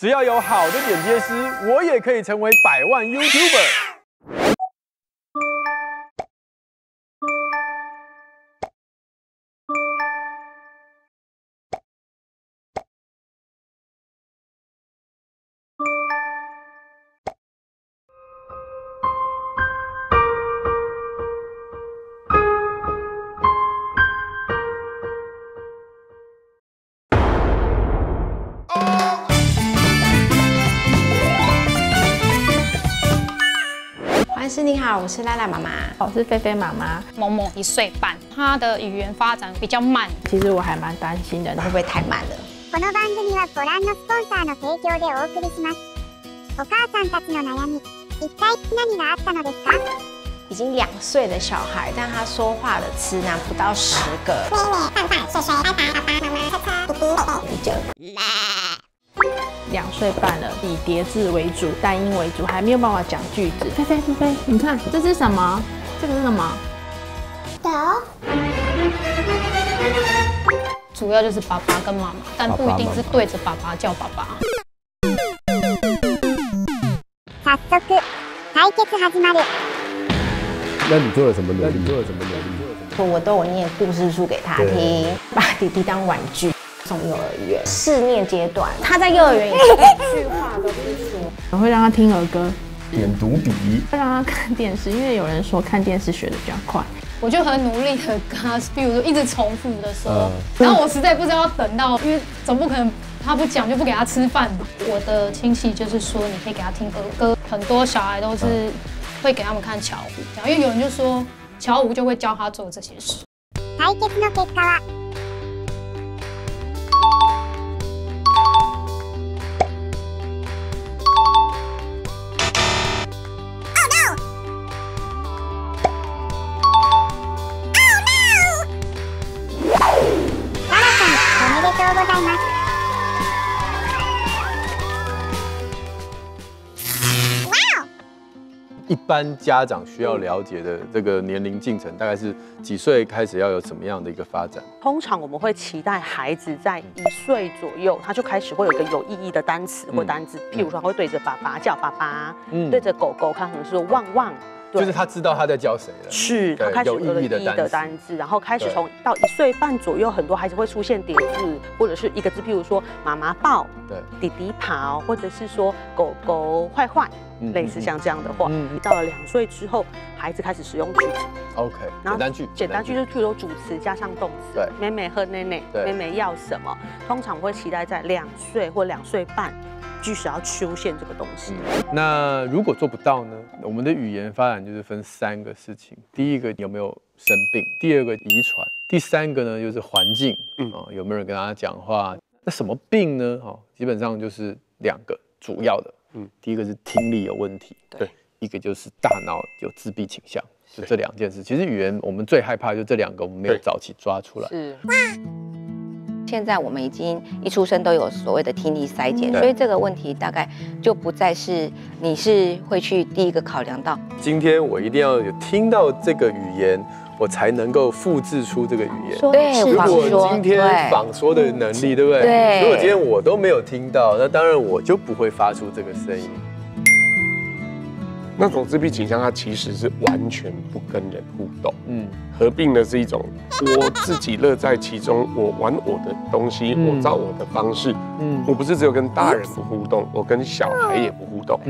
只要有好的剪接师，我也可以成为百万 YouTuber。 老师你好，我是赖赖妈妈，我是菲菲妈妈。萌萌1岁半，她的语言发展比较慢，其实我还蛮担心的，会不会太慢了？この番組はご覧のスポンサーの提供でお送りします。お母さんたちの悩み、一体何があったのですか？已经2岁的小孩，但他说话的词呢不到10个。2岁半了，以叠字为主，单音为主，还没有办法讲句子。菲菲，你看这是什么？这个是什么？狗。主要就是爸爸跟妈妈，但不一定是对着爸爸叫爸爸。早速対決始まる。那你做了什么努力？我都有念故事书给他听，把弟弟当玩具。 送幼儿园试念阶段，他在幼儿园也一句话都不说。我会让他听儿歌，点读笔，会让他看电视，因为有人说看电视学的比较快。我就很努力的跟他，比如说一直重复的说，然后我实在不知道要等到，因为总不可能他不讲就不给他吃饭。我的亲戚就是说，你可以给他听儿歌，很多小孩都是会给他们看巧虎，因为有人就说巧虎就会教他做这些事。 一般家长需要了解的这个年龄进程，大概是几岁开始要有什么样的一个发展？通常我们会期待孩子在1岁左右，他就开始会有一个有意义的单词或单字，譬如说他会对着爸爸叫爸爸，对着狗狗，他可能是汪汪。 就是他知道他在教谁了，是他开始有意义的单字，然后开始从到1岁半左右，很多孩子会出现叠字或者是一个字，譬如说妈妈抱，对，弟弟跑，或者是说狗狗坏坏，类似像这样的话。到了2岁之后，孩子开始使用句子 ，OK， 简单句，就是譬如主词加上动词，对，妹妹和奶奶，妹妹要什么？通常会期待在2岁或2岁半。 至少要出现这个东西。那如果做不到呢？我们的语言发展就是分3个事情：第一个有没有生病，第2个遗传，第3个呢就是环境，有没有人跟他讲话？那什么病呢？基本上就是2个主要的，第一个是听力有问题，对，一个就是大脑有自闭倾向，就这2件事。其实语言我们最害怕就这2个，我们没有早期抓出来。是。 现在我们已经一出生都有所谓的听力筛检，所以这个问题大概就不再是你是会去第1个考量到。今天我一定要有听到这个语言，我才能够复制出这个语言。对，如果今天仿说的能力，对不对？对。如果今天我都没有听到，那当然我就不会发出这个声音。那种自闭倾向，它其实是完全不跟人互动。合并的是一种我自己乐在其中，我玩我的东西，我照我的方式。我不是只有跟大人不互动，我跟小孩也不互动。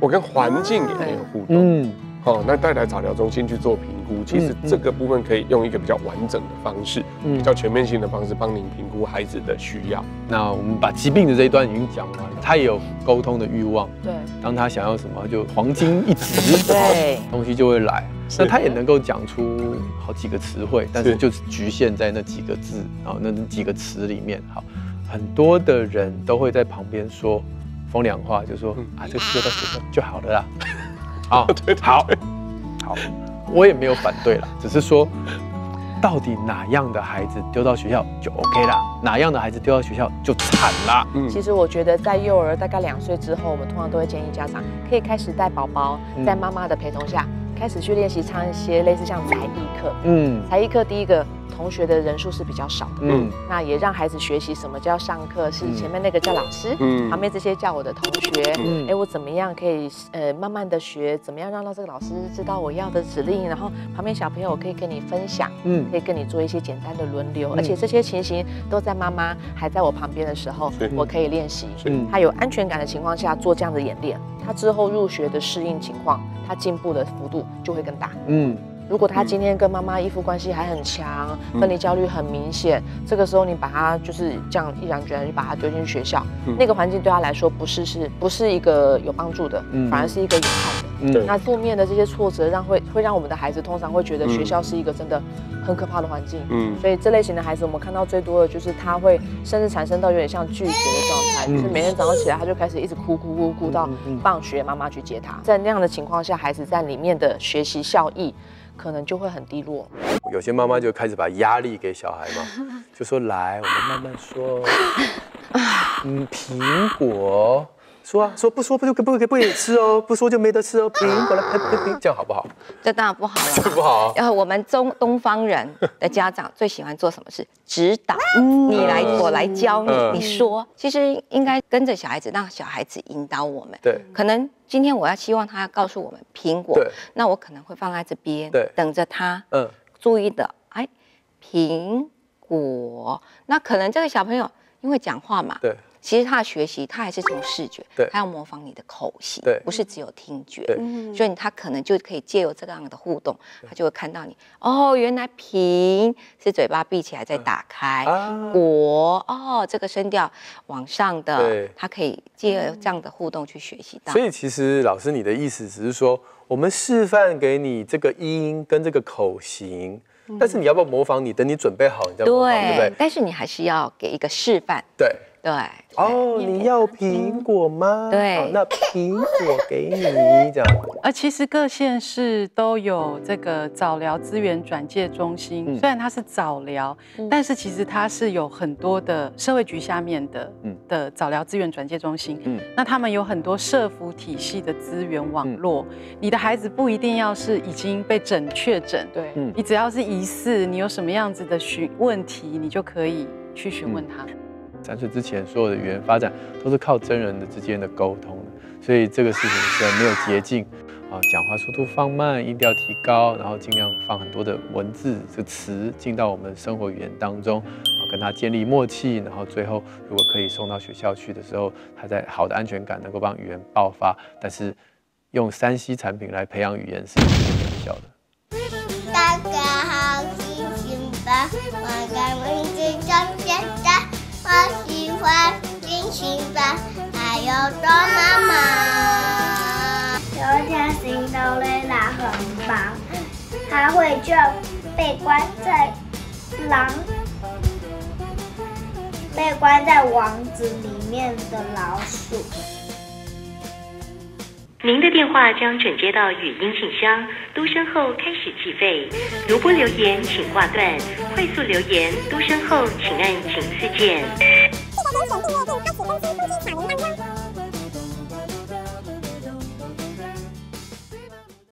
我跟环境也没有互动。好，那带来早疗中心去做评估，其实这个部分可以用一个比较完整的方式，比较全面性的方式帮您评估孩子的需要。那我们把疾病的这一段已经讲完了，他也有沟通的欲望。对，当他想要什么，就黄金一直，对，东西就会来。 那他也能够讲出好几个词汇，但是就是局限在那几个字啊，那几个词里面。好，很多的人都会在旁边说风凉话，就说啊，这吃到水分就好了啦。啊，好，我也没有反对啦，只是说到底哪样的孩子丢到学校就 OK 啦，哪样的孩子丢到学校就惨啦。其实我觉得在幼儿大概2岁之后，我们通常都会建议家长可以开始带宝宝在妈妈的陪同下。开始去练习唱一些类似像才艺课。嗯，才艺课第一个同学的人数是比较少的。嗯，那也让孩子学习什么叫上课，是前面那个叫老师，嗯，旁边这些叫我的同学。嗯，哎，我怎么样可以慢慢的学，怎么样让这个老师知道我要的指令，然后旁边小朋友我可以跟你分享，嗯，可以跟你做一些简单的轮流，而且这些情形都在妈妈还在我旁边的时候，我可以练习。嗯，他有安全感的情况下做这样的演练，他之后入学的适应情况，他进步的幅度就会更大。嗯，如果他今天跟妈妈依附关系还很强，分离焦虑很明显，这个时候你把他就是这样毅然决然就把他丢进学校，那个环境对他来说不是一个有帮助的，反而是一个有害的。那负面的这些挫折会让我们的孩子通常会觉得学校是一个真的很可怕的环境。嗯，所以这类型的孩子我们看到最多的就是他会甚至产生到有点像拒绝的状态，就是每天早上起来他就开始一直哭到放学妈妈去接他。在那样的情况下，孩子在里面的学习效益可能就会很低落。有些妈妈就开始把压力给小孩嘛，就说来，我们慢慢说。嗯，苹果，说啊，说不说不给吃哦，不说就没得吃哦。苹果来，这样好不好？这当然不好了，不好。然后我们东方人的家长最喜欢做什么事？指导，你来，我来教你，你说。其实应该跟着小孩子，让小孩子引导我们。对，可能。今天我要希望他要告诉我们苹果，那我可能会放在这边，等着他。嗯，注意的，哎，苹果。那可能这个小朋友因为讲话嘛，对，其实他的学习他还是从视觉，对，他要模仿你的口型，对，不是只有听觉，对，所以他可能就可以借由这样的互动，他就会看到你。哦，原来苹是嘴巴闭起来再打开，果哦，这个声调往上的，他可以。借这样的互动去学习到，所以其实老师你的意思只是说，我们示范给你这个音跟这个口型，但是你要不要模仿你？等你准备好，你再模仿，对不对？但是你还是要给一个示范。对对。哦，你要苹果吗？对，那苹果给你这样。其实各县市都有这个早疗资源转介中心，虽然它是早疗，但是其实它是有很多的社会局下面的早疗资源转介中心。那他们有很多社福体系的资源网络。你的孩子不一定要是已经被诊确诊，对，你只要是疑似，你有什么样子的问题，你就可以去询问他。3岁之前，所有的语言发展都是靠真人的之间的沟通的，所以这个事情是没有捷径啊。讲话速度放慢，音调提高，然后尽量放很多的文字的词进到我们生活语言当中，跟他建立默契，然后最后如果可以送到学校去的时候，他在好的安全感能够帮语言爆发。但是用3C 产品来培养语言是很小的。大家好，心情吧，我该问这张简单。我喜欢星星吧，还有多妈妈。有一天，行动雷拉很忙，他会就被关在网子里面的老鼠。您的电话将转接到语音信箱，嘟声后开始计费。如不留言，请挂断；快速留言，嘟声后请按“请”字键。